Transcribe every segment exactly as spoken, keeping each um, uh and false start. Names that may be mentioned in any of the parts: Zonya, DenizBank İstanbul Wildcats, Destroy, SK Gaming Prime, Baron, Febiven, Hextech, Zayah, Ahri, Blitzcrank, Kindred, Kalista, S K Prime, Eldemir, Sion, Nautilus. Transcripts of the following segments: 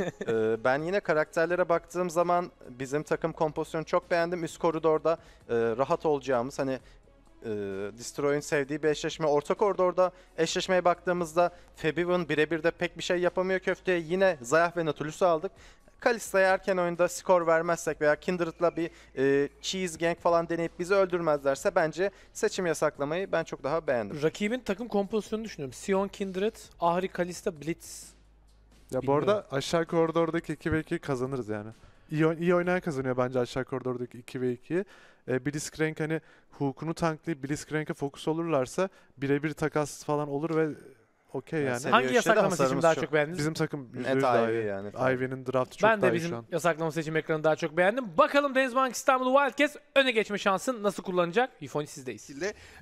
ee, ben yine karakterlere baktığım zaman bizim takım kompozisyonu çok beğendim. Üst koridorda e, rahat olacağımız, hani e, Destroy'un sevdiği bir eşleşme. Orta koridorda eşleşmeye baktığımızda Febiven birebir de pek bir şey yapamıyor köfteye. Yine Zayah ve Nautilus'u aldık. Kalista'ya erken oyunda skor vermezsek veya Kindred'la bir e, cheese gank falan deneyip bizi öldürmezlerse bence seçim yasaklamayı ben çok daha beğendim. Rakibin takım kompozisyonunu düşünüyorum. Sion, Kindred, Ahri, Kalista, Blitz. Ya bilmiyorum. Bu arada aşağı koridordaki iki ve iki'yi kazanırız yani. İyi, iyi oynayan kazanıyor bence aşağı koridordaki iki ve iki'yi. E, Blitzcrank hani hook'unu tanklayıp Blitzcrank'e fokus olurlarsa birebir takas falan olur ve okey yani. yani. Hangi yasaklama seçimi daha çok, çok beğendiniz? Bizim takım yüzde yüz daha iyi. Yani, I V'nin draftı çok ben daha iyi. Ben de bizim yasaklama seçim ekranı daha çok beğendim. Bakalım Denizbank İstanbul Wildcats öne geçme şansını nasıl kullanacak? Yufoni sizdeyiz.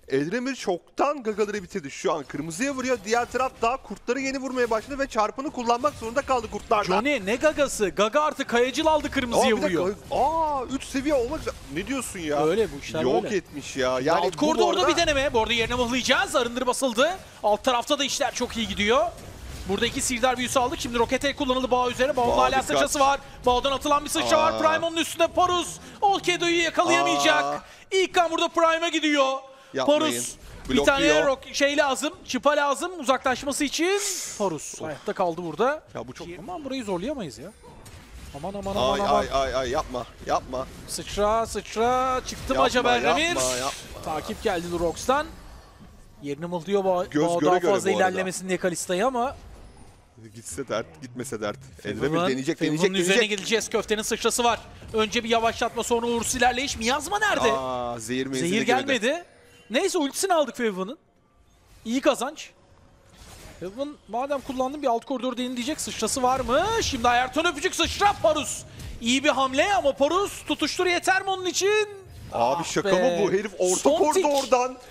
Eldemir çoktan gagaları bitirdi. Şu an kırmızıya vuruyor. Diğer taraf daha kurtları yeni vurmaya başladı ve çarpını kullanmak zorunda kaldı kurtlarda. Johnny ne gagası? Gaga artık kayacıl aldı kırmızıya vuruyor. Aa üç seviye olmak üzere. Ne diyorsun ya? Öyle bu işler. Yok öyle. etmiş ya. Yani alt koridorda arada... bir deneme. Bu arada yerine mıhlayacağız. Arındır basıldı. Alt tarafta da işler çok iyi gidiyor. Burada iki sihirdar büyüsü aldık. Şimdi rokete kullanıldı bağ üzerine. Bağ'ın hala sıçrası var. Bağ'dan atılan bir sıçra var. Prime onun üstünde. Paruz Olkedo'yu yakalayamayacak. Aa. İlk kan burada Prime'a gidiyor. Yapmayın. Paruz Blokluyor. Bir tane rock şey lazım. Çıpa lazım uzaklaşması için. Paruz of. Hayatta kaldı burada. Ya bu çok... Aman burayı zorlayamayız ya. Aman aman aman ay, aman. Ay ay ay yapma yapma. Sıçra sıçra. Çıktım acaba Remir. Takip geldi Lurox'tan. Yerini mıldıyor ba göz göre daha göre fazla ilerlemesin diye Kalista'yı ama... Gitse dert, gitmese dert. Eldemir deneyecek, deneyecek, deneyecek. Üzerine gideceğiz. Köftenin sıçrası var. Önce bir yavaşlatma sonra uğursuz ilerleyiş. Miyazma nerede? Aa, zehir zehir gelmedi. Girmedi. Neyse ultisini aldık Feviven'ın. İyi kazanç. Feviven madem kullandım bir alt koridor deyin diyecek. Sıçrası var mı? Şimdi Ayerton öpücük sıçra Paruz. İyi bir hamle ama Paruz tutuştur yeter mi onun için? Abi ah şaka be. mı bu herif orta Son koridordan? Tik.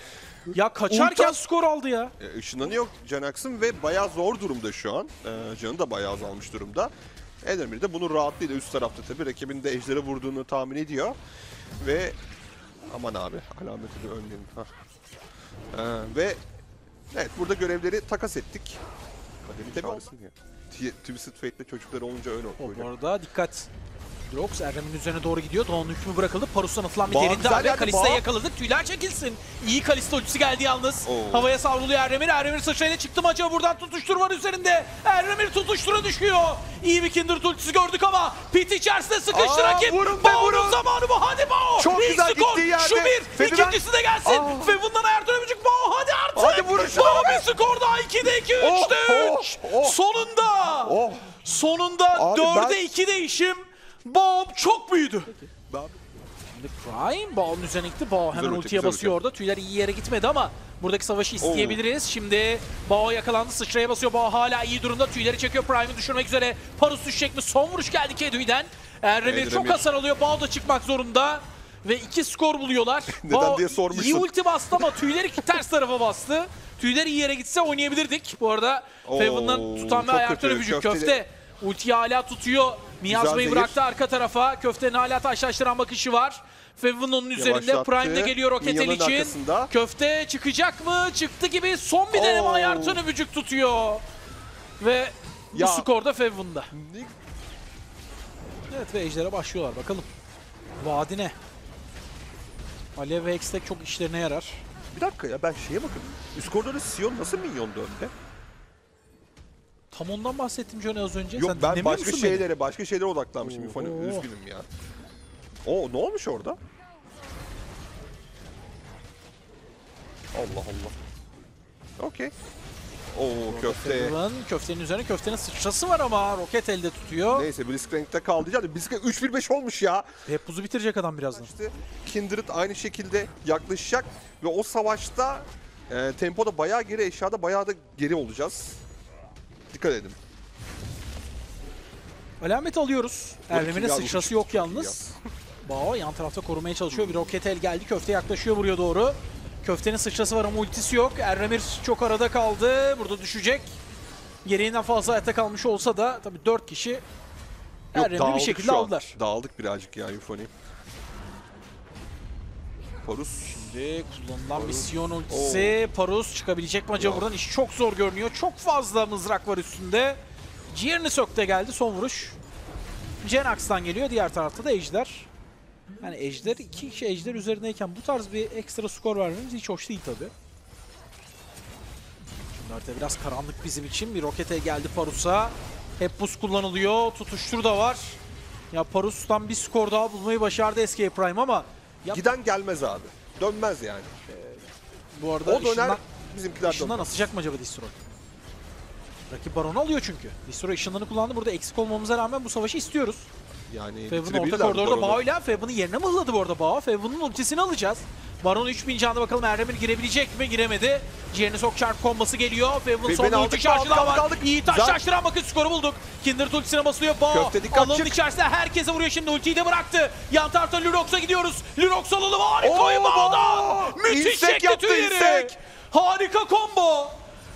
Ya kaçarken skor aldı ya. E, ışınlanı yok Canaks'ın ve bayağı zor durumda şu an. E, canı da bayağı azalmış durumda. Eldemir de bunu rahatlığıyla üst tarafta tabii rakibin de ejderi vurduğunu tahmin ediyor. Ve aman abi alameti de önleyelim. E, ve evet burada görevleri takas ettik. Kademi tabii Twisted Fate'le çocukları olunca öyle oluyor. Orada dikkat. Drox Erdem'in üzerine doğru gidiyor. Doğan'ın hükmü bırakıldı. Parus'tan atılan bir derinde abi. Kalista'yı yakaladık. Tüyler çekilsin. İyi Kalista ucusu geldi yalnız. Oo. Havaya savruluyor Erdemir. Erdemir sıçrayla çıktı mı acaba? Buradan tutuştur var üzerinde. Erdemir tutuştura düşüyor. İyi bir Kindred ultisi gördük ama pit içerisinde sıkıştı rakip. Bao'nun zamanı bu. Hadi Bao. Çok İlk güzel skor. Gittiği yerde. Şu bir. Febiven. İkincisi de gelsin. Aa. Ve bundan Erdemir öpücük Bao. Hadi artık. Hadi vuruş. Bao bir skor daha. ikide iki, üçte üç. Oh, oh. Sonunda. Oh. Sonunda dörde iki değişim. Bob çok büyüdü. Peki. Şimdi Prime Bob'un üzerine gitti. Bob hemen güzel ultiye basıyor orada. Tüyler iyi yere gitmedi ama buradaki savaşı isteyebiliriz. Oo. Şimdi Bob yakalandı. Sıçraya basıyor. Bob hala iyi durumda. Tüyleri çekiyor. Prime'ı düşürmek üzere. Parus düşecek mi? Son vuruş geldi Kedu'yden. Erremir çok hasar alıyor. Bob da çıkmak zorunda. Ve iki skor buluyorlar. Neden Bob diye sormuşsun. İyi ulti bastı ama tüyleri ters tarafa bastı. Tüyleri iyi yere gitse oynayabilirdik. Bu arada Fevin'den tutan ve ayakta öpücük köfte. Ultiyi hala tutuyor. Miyazmayı bıraktı arka tarafa. Köftenin hala taşlaştıran bakışı var. Fevin'in onun üzerinde. Prime'de geliyor roket el için. Arkasında. Köfte çıkacak mı? Çıktı gibi son bir deneme Ayart'ın öpücük tutuyor. Ve ya. Bu skorda Fevin'de. Evet ve ejder'e başlıyorlar bakalım. Vadine. Alev ve Hextech çok işlerine yarar. Bir dakika ya ben şeye bakın. Üst koridorda Sion nasıl minyondu önde? Tam ondan bahsettim Johnny az önce. Yok, sen ben başka şeylere, beni? başka şeylere odaklanmışım. Oo, Yufani, oo. Üzgünüm ya. Oo, ne olmuş orada? Allah Allah. Okey. Oo, köfte. Köftenin üzerine köftenin sıçrası var ama roket elde tutuyor. Neyse, Blitzcrank'te kaldı. Blitzcrank üç bir beş olmuş ya. Hep buzu bitirecek adam birazdan. İşte Kindred aynı şekilde yaklaşacak ve o savaşta e, tempoda bayağı geri, eşyada bayağı da geri olacağız. Dikkat edin. Alamet alıyoruz. Erdemir'in sıçrası yok yalnız. Bao yan tarafta korumaya çalışıyor. Bir roket el geldi. Köfte yaklaşıyor buraya doğru. Köftenin sıçrası var ama ultisi yok. Erdemir çok arada kaldı. Burada düşecek. Gereğinden fazla hayatta kalmış olsa da tabii dört kişi Erdemir'i bir şekilde aldılar. Dağıldık birazcık ya Yufani. Parus. Şimdi kullanılan Parus. Bir Sion ultisi. Oo. Parus çıkabilecek mi acaba buradan? İş çok zor görünüyor. Çok fazla mızrak var üstünde. Ciğerini söktü geldi. Son vuruş. Jenax'tan geliyor. Diğer tarafta da Ejder. Yani Ejder, iki kişi Ejder üzerindeyken bu tarz bir ekstra skor vermemiz hiç hoş değil tabi. Şimdi harita biraz karanlık bizim için. Bir rokete geldi Parus'a. Hep buz kullanılıyor. Tutuştur da var. Ya Parus'tan bir skor daha bulmayı başardı S K Prime ama... Giden gelmez abi. Dönmez yani. Ee, bu arada o döner, işinden, bizimkiler işinden asacak mı acaba Destroy? Rakip Baron'u alıyor çünkü. Destroy ışınlarını kullandı. Burada eksik olmamıza rağmen bu savaşı istiyoruz. Yani Febiven orta koridorda Bao'yla. Febiven'ın yerine mi hızladı bu arada Bao? Febiven'ın ultisini alacağız. Baron üç bin canlı, bakalım Erdemir girebilecek mi? Giremedi. Ciğerini sok çarp kombası geliyor. Febiven'ın son ulti şarjılar var. İyi taş şaştıran bakın skoru bulduk. Kindred ultisine basılıyor Bao. Alanın içerisinde herkese vuruyor şimdi. Ultiyi de bıraktı. Yan tarafta Lurox'a gidiyoruz. Lurox alalım. Harika oyun Bao'dan. Müthiş şekli tüyleri. Harika combo.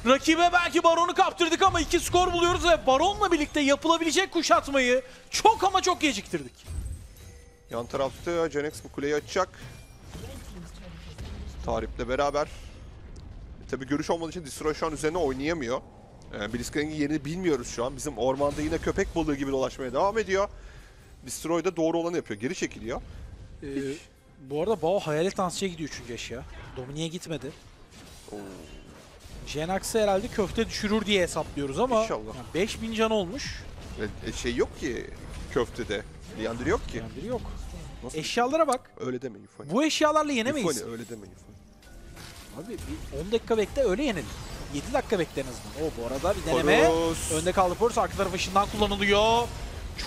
Rakibe belki Baron'u kaptırdık ama iki skor buluyoruz ve Baron'la birlikte yapılabilecek kuşatmayı çok ama çok geciktirdik. Yan tarafta Jinx bu kuleyi açacak. Tahrip'le beraber. E, tabii görüş olmadığı için Destroy şu an üzerine oynayamıyor. E, Blitzcrank'in yerini bilmiyoruz şu an. Bizim ormanda yine köpek balığı gibi dolaşmaya devam ediyor. Destroy da doğru olanı yapıyor. Geri çekiliyor. Ee, bu arada Bao hayalet dansçıya gidiyor üçüncü eşya. Dominik'e gitmedi. Oo. Jenax'ı herhalde köfte düşürür diye hesaplıyoruz ama yani beş bin can olmuş. E, şey yok ki köftede. Leander yok ki. Leander yok. Nasıl? Eşyalara bak. Öyle deme Yufani. Bu eşyalarla yenemeyiz. Yufani öyle deme Yufani. Abi bir on dakika bekle öyle yenelim. yedi dakika bekle en azından. O bu arada bir deneme. Parus. Önde kaldı Parus. Arka tarafı ışından kullanılıyor.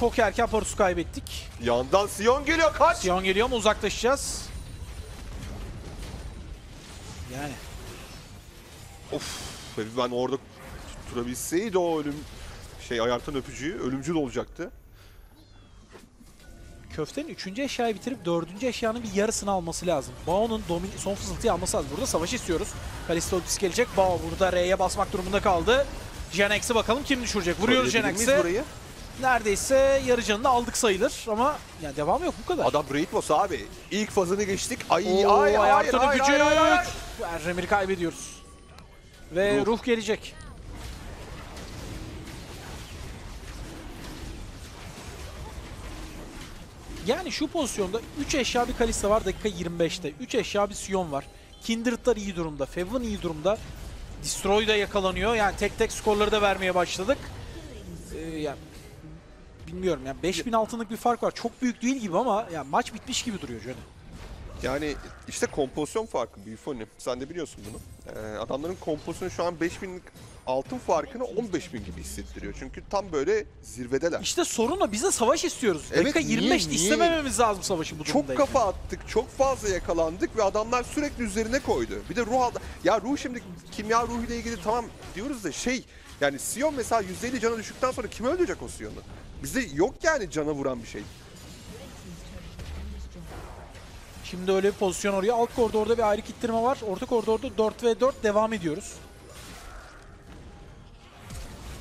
Çok erken Parus'u kaybettik. Yandan Sion geliyor. Kaç! Sion geliyor ama uzaklaşacağız. Yani... Of, ben orada tutturabilseydi o ölüm şey ayartan öpücüğü ölümcül olacaktı. Köftenin üçüncü eşyayı bitirip dördüncü eşyanın bir yarısını alması lazım. Bao'nun son fısıltıyı alması lazım. Burada savaş istiyoruz. Kalista ultisi gelecek. Bao burada R'ye basmak durumunda kaldı. Jinx'i bakalım kim düşürecek? Vuruyoruz Jinx'i. Neredeyse yarı canını aldık sayılır ama yani devamı yok bu kadar. Adam Breitmos abi. İlk fazını geçtik. Ay Oo, ay ayartan ay, öpücüğü. Ay, ay, ay, ay. Erremir'i kaybediyoruz. Ve ruh. ruh gelecek. Yani şu pozisyonda üç eşya bir Kalista var dakika yirmi beşte. üç eşya bir Sion var. Kindred'lar iyi durumda. Feviven iyi durumda. Destroy da yakalanıyor. Yani tek tek skorları da vermeye başladık. Ee, yani bilmiyorum yani beş bin altınlık bir fark var. Çok büyük değil gibi ama yani maç bitmiş gibi duruyor canım. Yani işte kompozisyon farkı Büyüfoni. Sen de biliyorsun bunu. Ee, adamların kompozisyonu şu an beş bin altın farkını on beş bin gibi hissettiriyor. Çünkü tam böyle zirvedeler. İşte sorun o. Biz de savaş istiyoruz. Evet, dakika yirmi beşte istemememiz lazım savaşı bu durumda. Çok kafa attık. Çok fazla yakalandık ve adamlar sürekli üzerine koydu. Bir de ruh aldı. Ya ruh şimdi kimya ruhuyla ilgili tamam diyoruz da şey... Yani Sion mesela yüzde elli cana düştükten sonra kim öldürecek o Sion'u? Bizde yok yani cana vuran bir şey. Şimdi öyle bir pozisyon oraya. Alt koridorda bir ayrı kittirme var. Orta koridorda dört ve dört devam ediyoruz.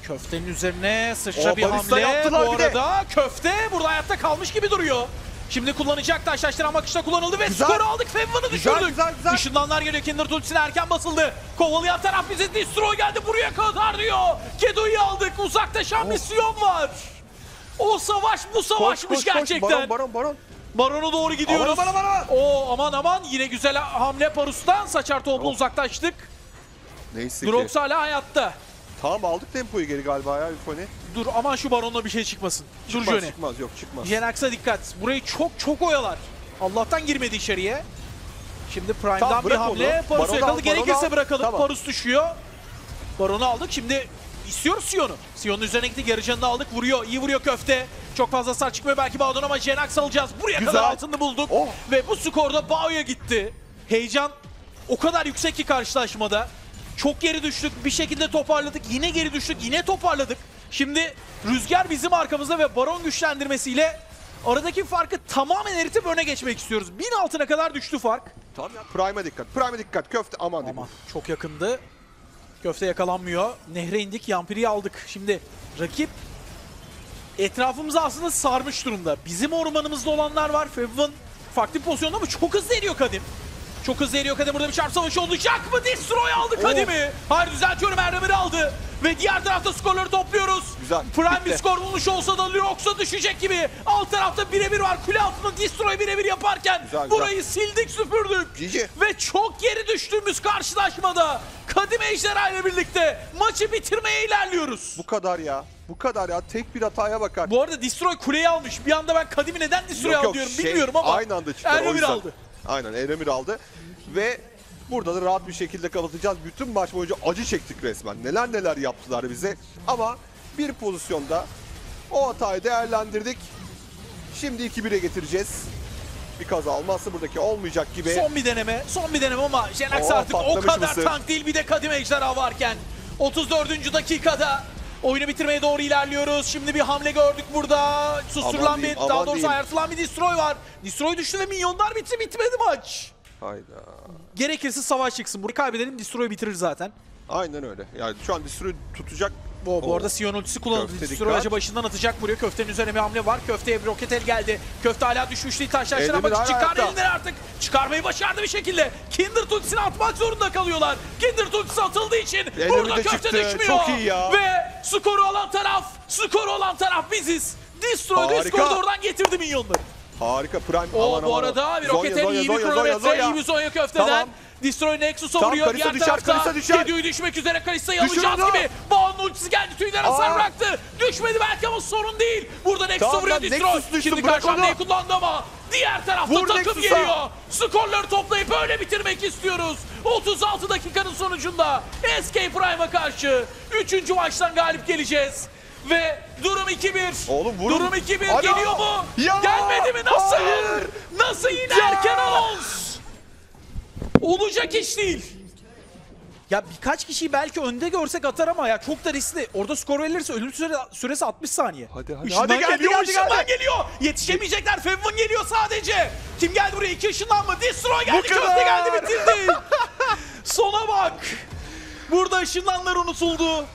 Köftenin üzerine sıçra bir hamle. Bu arada köfte burada hayatta kalmış gibi duruyor. Şimdi kullanacak taşlaştıran bakışta kullanıldı ve güzel. Skoru aldık. Feviven'ı düşürdük. Işınlanlar geliyor. Kindred ultisine erken basıldı. Kovalayan taraf bize Destroy geldi. Buraya kadar diyor. Kedo'yu aldık. Uzakta Şamlisyon var. O savaş bu savaşmış koş, koş, gerçekten. Koş. Baron baron baron. Baron'a doğru gidiyoruz. Aman aman aman. Oo, aman aman. Yine güzel hamle Parus'tan. Saçar topla uzaklaştık. Neyse ki. Drox hala hayatta. Tamam aldık tempoyu geri galiba ya Yufani. Dur aman şu Baron'la bir şey çıkmasın. Çıkmaz Jurjone. Çıkmaz yok çıkmaz. Jenax'a dikkat. Burayı çok çok oyalar. Allah'tan girmedi içeriye. Şimdi Prime'dan tamam, bir hamle. Parus'u yakaladı. Gerekirse al, bırakalım. Tamam. Parus düşüyor. Baron'u aldık. Şimdi istiyoruz Sion'u. Sion'un üzerine gitti. Yarı canını aldık. Vuruyor. İyi vuruyor köfte. Çok fazla sar çıkmıyor belki Bao'dan ama Jenax alacağız. Buraya güzel. Kadar altını bulduk. Oh. Ve bu skorda Bao'ya gitti. Heyecan o kadar yüksek ki karşılaşmada. Çok geri düştük. Bir şekilde toparladık. Yine geri düştük. Yine toparladık. Şimdi rüzgar bizim arkamızda ve Baron güçlendirmesiyle aradaki farkı tamamen eritip öne geçmek istiyoruz. bin altına kadar düştü fark. Tamam ya. Prime'a dikkat. Prime'a dikkat. Köfte aman dikkat. Çok yakındı. Köfte yakalanmıyor. Nehre indik. Yampiri'yi aldık. Şimdi rakip... Etrafımızı aslında sarmış durumda. Bizim ormanımızda olanlar var. Feviven farklı bir pozisyonda ama çok hızlı eriyor Kadim. Çok hızlı eriyor Kadim. Burada bir çarp savaşı olacak mı? Destroy aldı Kadim'i. Hayır düzeltiyorum. Erdemir'i aldı. ve diğer tarafta skorları topluyoruz. Güzel. Prime bir skor buluş olsa da Lurox'a düşecek gibi. Alt tarafta birebir var. Kule altında Destroy birebir yaparken güzel, burayı güzel. sildik süpürdük. Cici. Ve çok geri düştüğümüz karşılaşmada Kadim Ejderha ile birlikte maçı bitirmeye ilerliyoruz. Bu kadar ya. Bu kadar ya. Tek bir hataya bakar. Bu arada Destroy kuleyi almış. Bir anda ben Kadim'i neden Destroy'u al diyorum şey, bilmiyorum ama. Aynı anda çıktı. Eremir aldı. Aynen Eremir aldı. Ve burada da rahat bir şekilde kapatacağız. Bütün maç boyunca acı çektik resmen. Neler neler yaptılar bize. Ama bir pozisyonda o hatayı değerlendirdik. Şimdi iki bire getireceğiz. Bir kaza almazsa buradaki olmayacak gibi. Son bir deneme. Son bir deneme ama Jenax artık o kadar mısın? tank değil. Bir de Kadim Ejderha varken. otuz dördüncü dakikada oyunu bitirmeye doğru ilerliyoruz. Şimdi bir hamle gördük burada. Susturulan bir, daha doğrusu ayartılan bir Destroy var. Destroy düştü ve minyonlar bitti. Bitmedi maç. Hayda. Gerekirse savaş çıksın. Bunu kaybedelim. Destroy'u bitirir zaten. Aynen öyle. Yani şu an Destroy'u tutacak. O, bu arada Sion ultisi kullanıldı. Destroy acaba başından atacak buraya. Köftenin üzerine bir hamle var. Köfteye bir roket el geldi. Köfte hala düşmüştü. Taşlaştıran ama çıkar elinden artık. Çıkarmayı başardı bir şekilde. Kindred ultisini atmak zorunda kalıyorlar. Kindred ultisi atıldığı için Elimde burada köfte çıktı. düşmüyor. Çok iyi ya. Ve skoru olan taraf, skoru olan taraf biziz. Destroy skoru oradan getirdi minyonları. Harika Prime. Oo, aman, bu arada aman. bir roket el iyi bir kronometre, iyi bir Zonya köfteden. Tamam. Destroy Nexus'a tamam, vuruyor. Diğer düşer, tarafta Kedü'yü düşmek üzere Kalista'yı alacağız gibi. Baon'un ultisi geldi. Tüyler hasar bıraktı. Düşmedi belki ama sorun değil. Burada Nexus'a tamam, vuruyor Destroy. Nexus Şimdi karşılamayı kullandı ama diğer tarafta Vur takım Nexus'a. geliyor. Skorları toplayıp öyle bitirmek istiyoruz. otuz altı dakikanın sonucunda S K Prime'a karşı üçüncü maçtan galip geleceğiz. Ve durum iki bir. Oğlum vurun. Durum iki bir geliyor mu? Ya. Gelmedi mi? Nasıl? Hayır. Nasıl yine ya. erken anons? Olacak iş değil. Ya birkaç kişiyi belki önde görsek atar ama ya çok da riskli. Orada skor verilirse ölüm süre, süresi altmış saniye. Hadi hadi. Işınlar hadi geldi, geliyor, geldi, ışınlar geldi. geliyor. Yetişemeyecekler. Febiven geliyor sadece. Kim geldi buraya? İki ışınlar mı? Destroy geldi. Köfte geldi bitirdi. Sona bak. Burada ışınlanlar unutuldu.